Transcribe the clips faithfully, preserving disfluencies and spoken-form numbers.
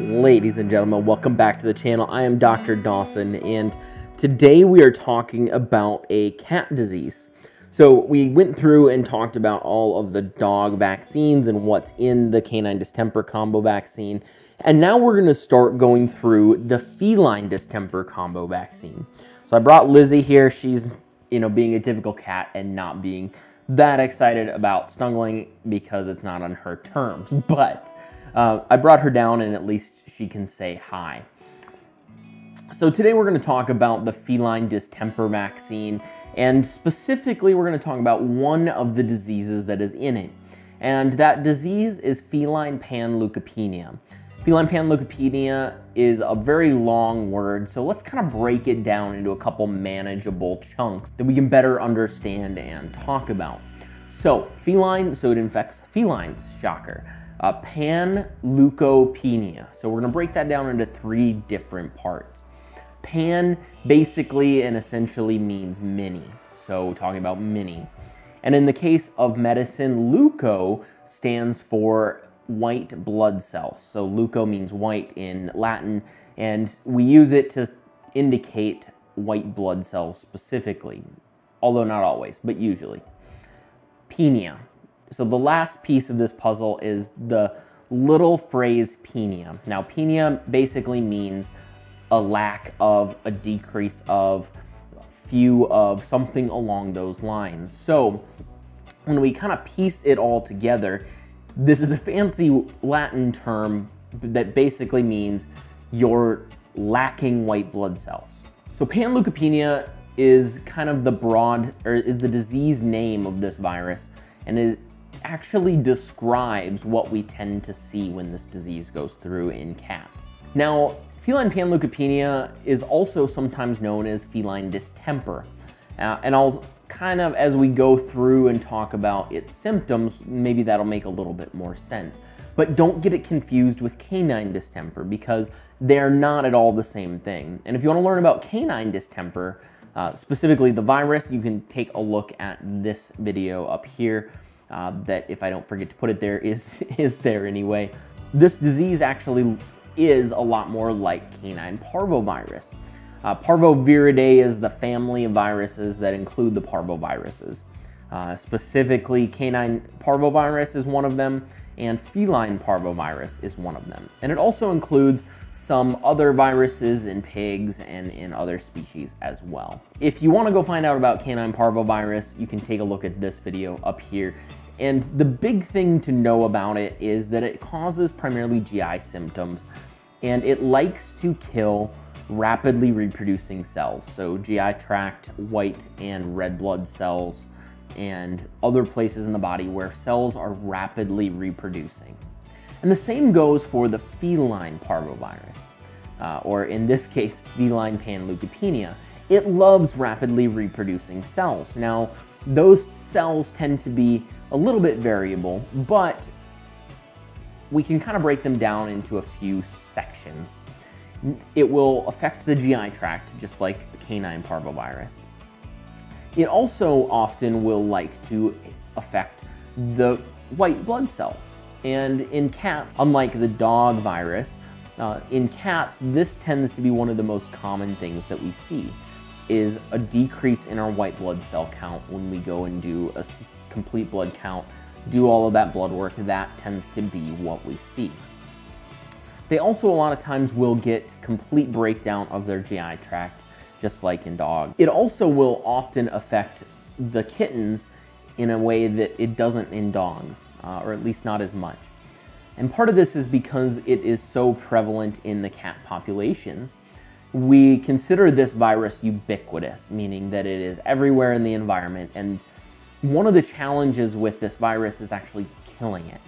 Ladies and gentlemen, welcome back to the channel. I am Doctor Dawson, and today we are talking about a cat disease. So we went through and talked about all of the dog vaccines and what's in the canine distemper combo vaccine, and now we're going to start going through the feline distemper combo vaccine. So I brought Lizzie here. She's, you know, being a typical cat and not being that excited about snuggling because it's not on her terms, but Uh, I brought her down and at least she can say hi. So today we're going to talk about the feline distemper vaccine, and specifically we're going to talk about one of the diseases that is in it. And that disease is feline panleukopenia. Feline panleukopenia is a very long word, so let's kind of break it down into a couple manageable chunks that we can better understand and talk about. So feline, so it infects felines, shocker. Uh, panleukopenia. So we're going to break that down into three different parts. Pan basically and essentially means many. So talking about many. And in the case of medicine, leuco stands for white blood cells. So leuco means white in Latin, and we use it to indicate white blood cells specifically, although not always, but usually. Penia. So the last piece of this puzzle is the little phrase penia. Now penia basically means a lack of, a decrease of, few of, something along those lines. So when we kind of piece it all together, this is a fancy Latin term that basically means you're lacking white blood cells. So panleukopenia is kind of the broad, or is the disease name of this virus, and is actually describes what we tend to see when this disease goes through in cats. Now, feline panleukopenia is also sometimes known as feline distemper. Uh, and I'll kind of, as we go through and talk about its symptoms, maybe that'll make a little bit more sense. But don't get it confused with canine distemper, because they're not at all the same thing. And if you want to learn about canine distemper, uh, specifically the virus, you can take a look at this video up here. Uh, that, if I don't forget to put it there, is, is there anyway. This disease actually is a lot more like canine parvovirus. Uh, Parvoviridae is the family of viruses that include the parvoviruses. Uh, specifically, canine parvovirus is one of them, and feline parvovirus is one of them. And it also includes some other viruses in pigs and in other species as well. If you want to go find out about canine parvovirus, you can take a look at this video up here. And the big thing to know about it is that it causes primarily G I symptoms, and it likes to kill rapidly reproducing cells, so G I tract, white and red blood cells, and other places in the body where cells are rapidly reproducing. And the same goes for the feline parvovirus, uh, or in this case, feline panleukopenia. It loves rapidly reproducing cells. Now, those cells tend to be a little bit variable, but we can kind of break them down into a few sections. It will affect the G I tract, just like canine parvovirus. It also often will like to affect the white blood cells. And in cats, unlike the dog virus, uh, in cats, this tends to be one of the most common things that we see, is a decrease in our white blood cell count when we go and do a complete blood count, do all of that blood work. That tends to be what we see. They also a lot of times will get complete breakdown of their G I tract, just like in dogs. It also will often affect the kittens in a way that it doesn't in dogs, uh, or at least not as much. And part of this is because it is so prevalent in the cat populations. We consider this virus ubiquitous, meaning that it is everywhere in the environment. And one of the challenges with this virus is actually killing it.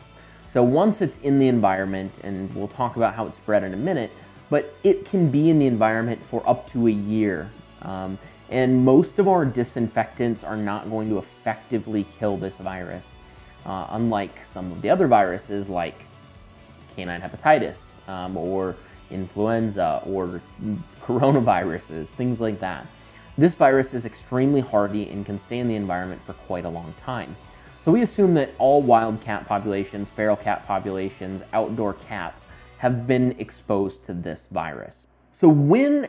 So once it's in the environment, and we'll talk about how it's spread in a minute, but it can be in the environment for up to a year. Um, and most of our disinfectants are not going to effectively kill this virus, uh, unlike some of the other viruses like canine hepatitis, um, or influenza, or coronaviruses, things like that. This virus is extremely hardy and can stay in the environment for quite a long time. So we assume that all wild cat populations, feral cat populations, outdoor cats have been exposed to this virus. So when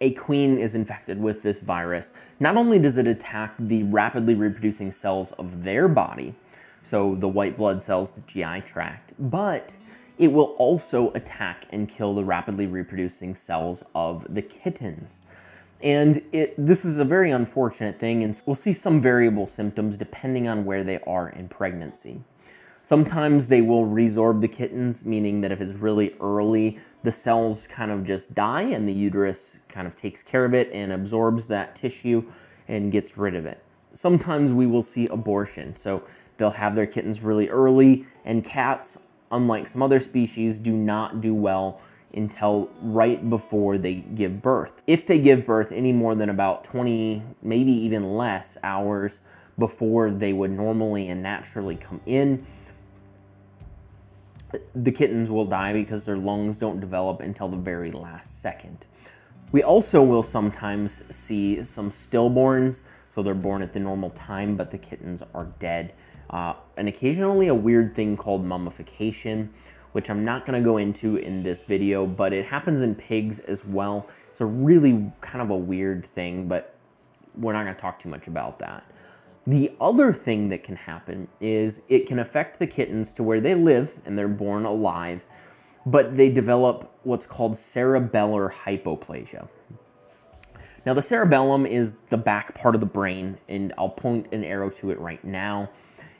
a queen is infected with this virus, not only does it attack the rapidly reproducing cells of their body, so the white blood cells, the G I tract, but it will also attack and kill the rapidly reproducing cells of the kittens. And it, this is a very unfortunate thing, and we'll see some variable symptoms depending on where they are in pregnancy. Sometimes they will resorb the kittens, meaning that if it's really early, the cells kind of just die and the uterus kind of takes care of it and absorbs that tissue and gets rid of it. Sometimes we will see abortion. So they'll have their kittens really early, and cats, unlike some other species, do not do well until right before they give birth. If they give birth any more than about twenty, maybe even less hours before they would normally and naturally come in, the kittens will die because their lungs don't develop until the very last second. We also will sometimes see some stillborns, so they're born at the normal time, but the kittens are dead. Uh, and occasionally a weird thing called mummification, which I'm not gonna go into in this video, but it happens in pigs as well. It's a really kind of a weird thing, but we're not gonna talk too much about that. The other thing that can happen is it can affect the kittens to where they live and they're born alive, but they develop what's called cerebellar hypoplasia. Now the cerebellum is the back part of the brain, and I'll point an arrow to it right now.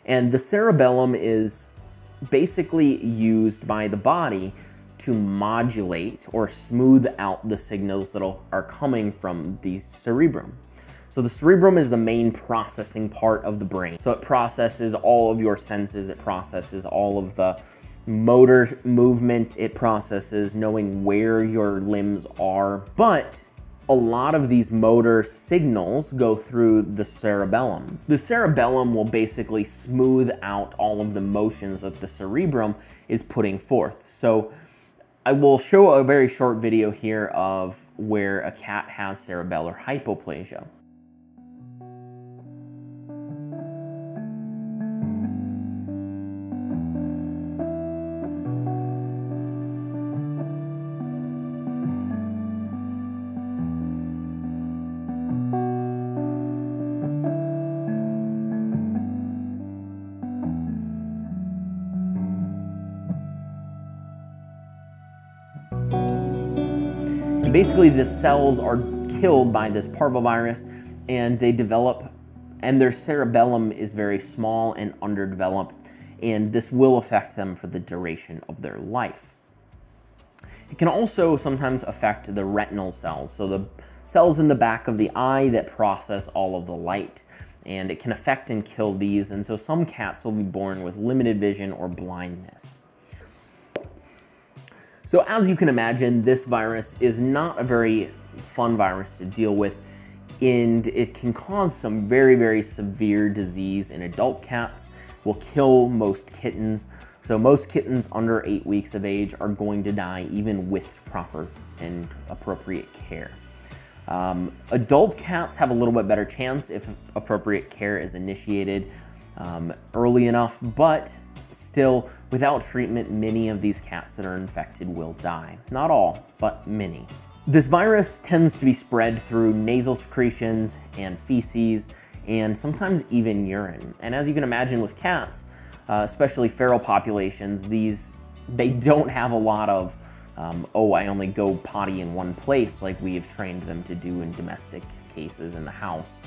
And the cerebellum is basically used by the body to modulate or smooth out the signals that are coming from the cerebrum. So the cerebrum is the main processing part of the brain. So it processes all of your senses, it processes all of the motor movement, it processes knowing where your limbs are. But a lot of these motor signals go through the cerebellum. The cerebellum will basically smooth out all of the motions that the cerebrum is putting forth. So I will show a very short video here of where a cat has cerebellar hypoplasia. Basically, the cells are killed by this parvovirus, and they develop, and their cerebellum is very small and underdeveloped, and this will affect them for the duration of their life. It can also sometimes affect the retinal cells, so the cells in the back of the eye that process all of the light, and it can affect and kill these, and so some cats will be born with limited vision or blindness. So as you can imagine, this virus is not a very fun virus to deal with, and it can cause some very, very severe disease in adult cats, will kill most kittens. So most kittens under eight weeks of age are going to die even with proper and appropriate care. Um, adult cats have a little bit better chance if appropriate care is initiated um, early enough, but still, without treatment, many of these cats that are infected will die. Not all, but many. This virus tends to be spread through nasal secretions and feces, and sometimes even urine. And as you can imagine with cats, uh, especially feral populations, these, they don't have a lot of, um, oh, I only go potty in one place like we have trained them to do in domestic cases in the house.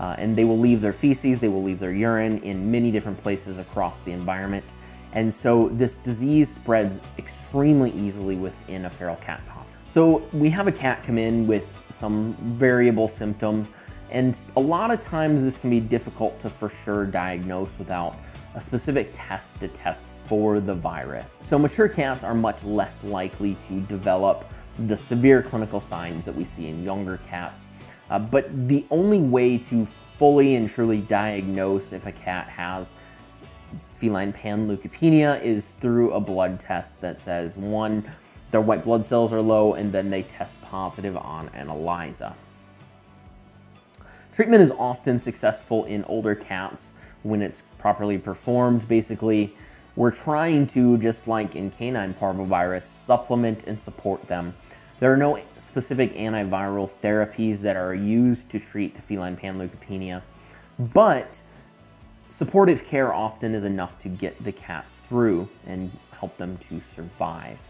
Uh, and they will leave their feces, they will leave their urine in many different places across the environment. And so this disease spreads extremely easily within a feral cat pop. So we have a cat come in with some variable symptoms, and a lot of times this can be difficult to for sure diagnose without a specific test to test for the virus. So mature cats are much less likely to develop the severe clinical signs that we see in younger cats. Uh, but the only way to fully and truly diagnose if a cat has feline panleukopenia is through a blood test that says, one, their white blood cells are low, and then they test positive on an ELISA. Treatment is often successful in older cats when it's properly performed. Basically, we're trying to, just like in canine parvovirus, supplement and support them. There are no specific antiviral therapies that are used to treat the feline panleukopenia, but supportive care often is enough to get the cats through and help them to survive.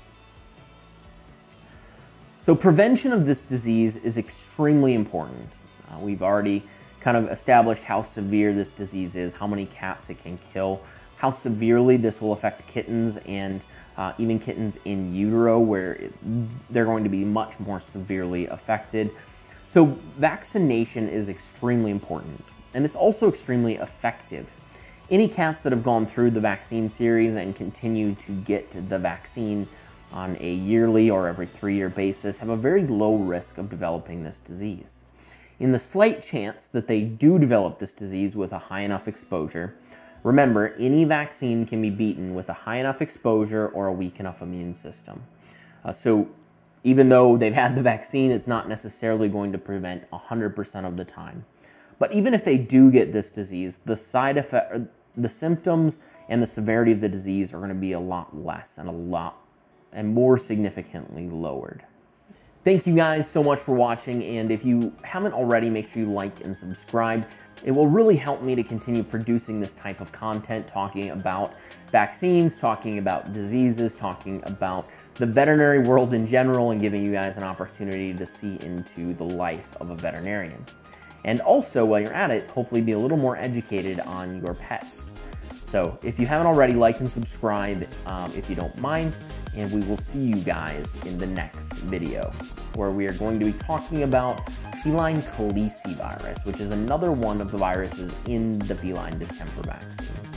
So prevention of this disease is extremely important. Uh, we've already kind of established how severe this disease is, how many cats it can kill, how severely this will affect kittens, and uh, even kittens in utero, where it, they're going to be much more severely affected. So vaccination is extremely important, and it's also extremely effective. Any cats that have gone through the vaccine series and continue to get the vaccine on a yearly or every three-year basis have a very low risk of developing this disease. In the slight chance that they do develop this disease with a high enough exposure, remember, any vaccine can be beaten with a high enough exposure or a weak enough immune system. Uh, so even though they've had the vaccine, it's not necessarily going to prevent one hundred percent of the time. But even if they do get this disease, the side effect, the symptoms and the severity of the disease are going to be a lot less and a lot and more significantly lowered. Thank you guys so much for watching, and if you haven't already, make sure you like and subscribe. It will really help me to continue producing this type of content, talking about vaccines, talking about diseases, talking about the veterinary world in general, and giving you guys an opportunity to see into the life of a veterinarian. And also, while you're at it, hopefully be a little more educated on your pets. So if you haven't already, like and subscribe um, if you don't mind, and we will see you guys in the next video, where we are going to be talking about feline calicivirus, which is another one of the viruses in the feline distemper vaccine.